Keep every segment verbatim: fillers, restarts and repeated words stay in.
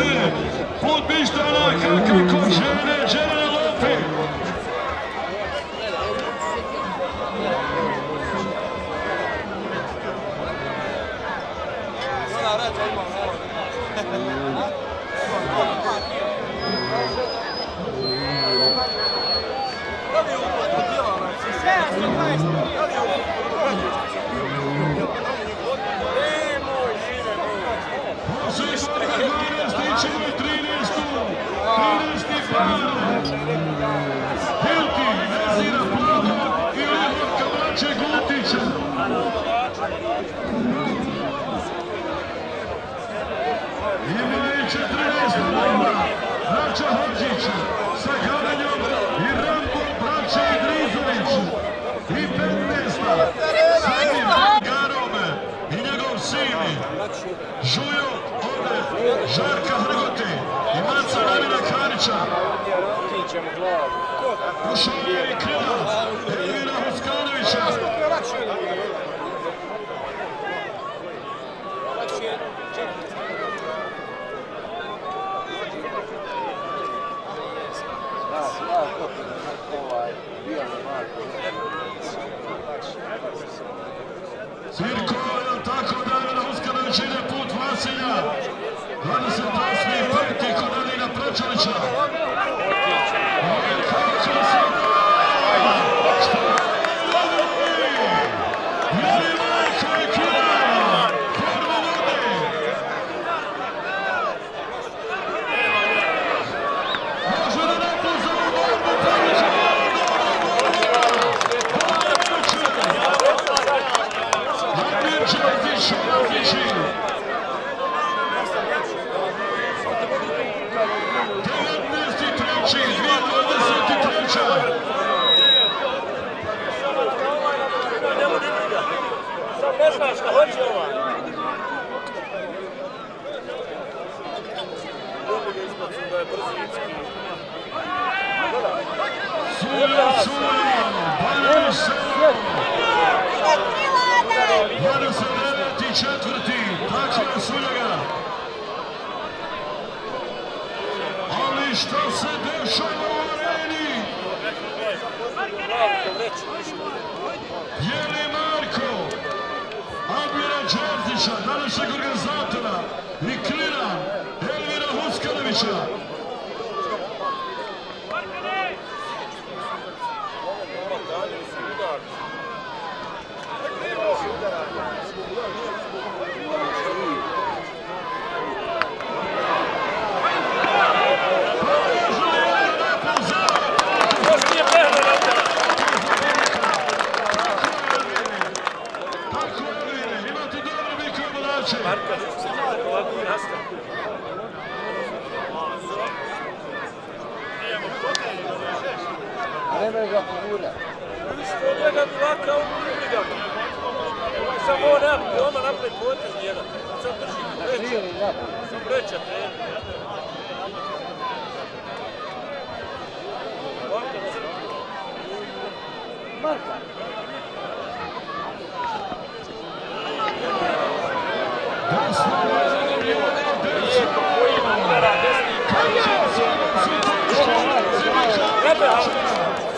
Ronde pod bištana kako žene žene lope. Žujo ovdje Žarka Hrgote i maca Ramina Karića. Ušao je krila Elvira Huskanovića. Cirko je tako Ramina Huskanović ide put Vasilja. dvadeset osmi peti kod Adina Pročovića. Što se dešava u areni? Je li Marko Amira Đorđića, današnjeg organizatora i klina Elvira Huskanovića?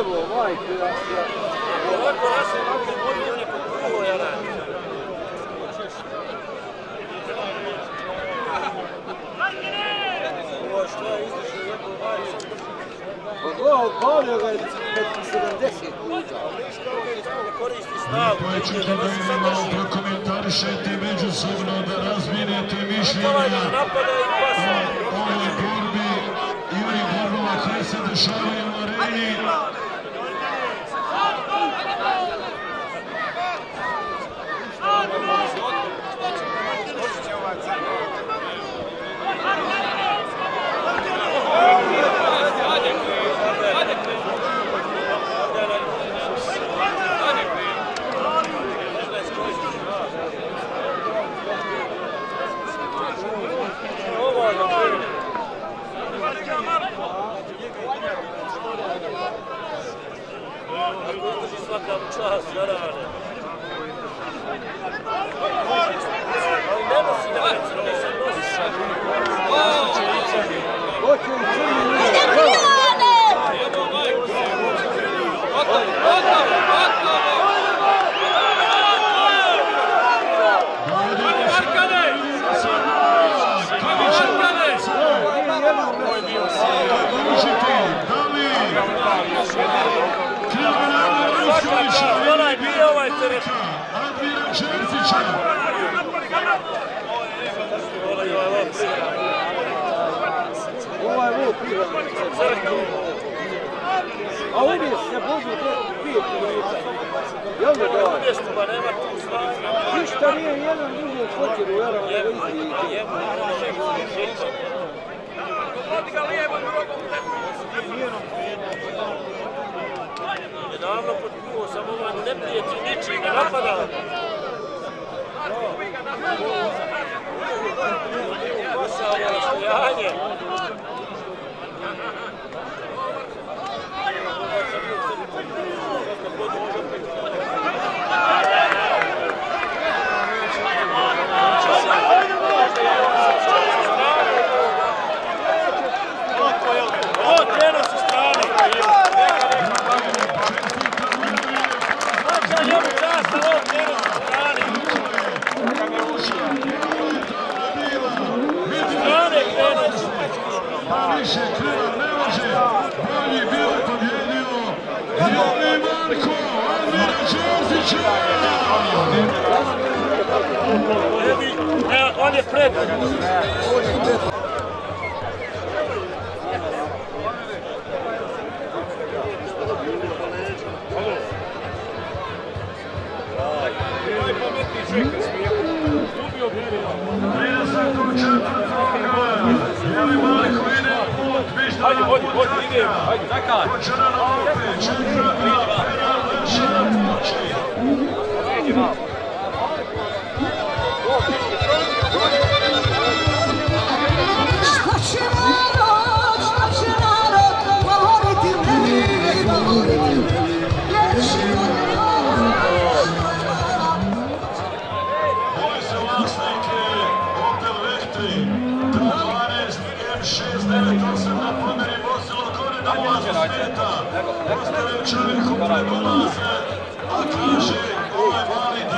Evo, majke, ja... Ovako, ja sam ovdje... koje ćete da imamo prokomentarišete međusobno, da razminete mišljenja o ovoj borbi i ovim borbama koje se dešavaju u areni.